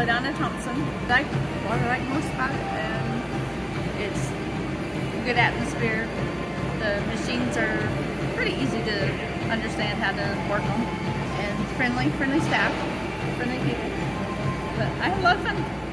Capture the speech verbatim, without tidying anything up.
LaDonna Thompson. Like what I like most about it, um, it's a good atmosphere. The machines are pretty easy to understand how to work on, and friendly, friendly staff, friendly people. But I love them.